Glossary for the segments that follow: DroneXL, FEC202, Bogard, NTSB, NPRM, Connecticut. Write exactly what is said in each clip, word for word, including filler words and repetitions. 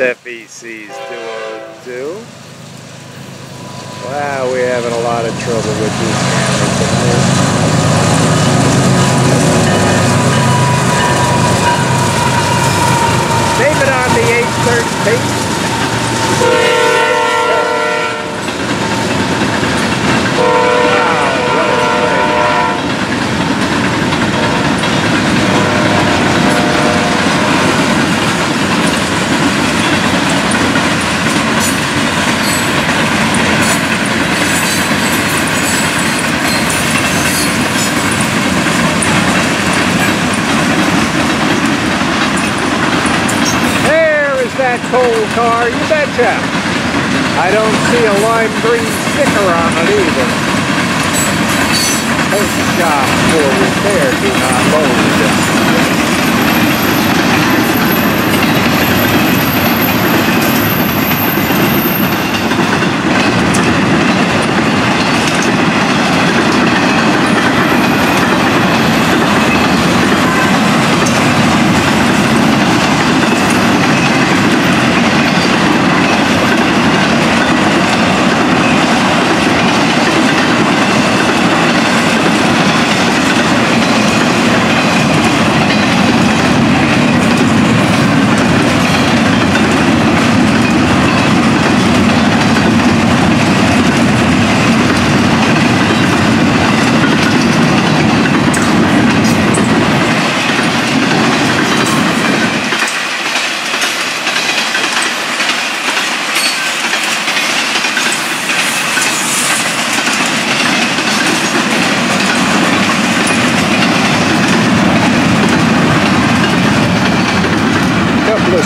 F E C two oh two. Wow, we're having a lot of trouble with these cameras tonight. Tape it on the eight thirty tape. That coal car, you betcha. I don't see a lime green sticker on it either. Post job for repair, do not load.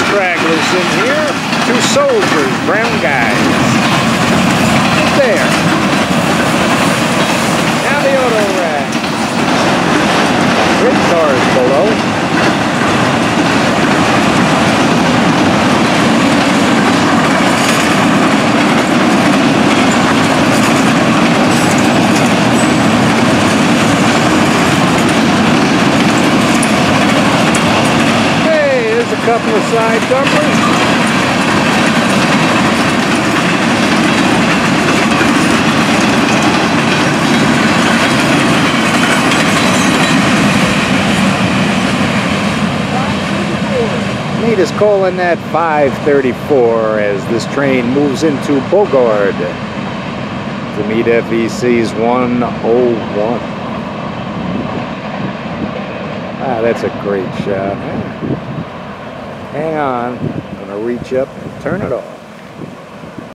Stragglers in here. Two soldiers, brown guys. Right there. Now the auto rack. Grid cars below. Couple of side dumpers. Nate is calling that five thirty-four as this train moves into Bogard to meet F E C's one oh one. Ah, that's a great shot. Hang on, I'm going to reach up and turn it off.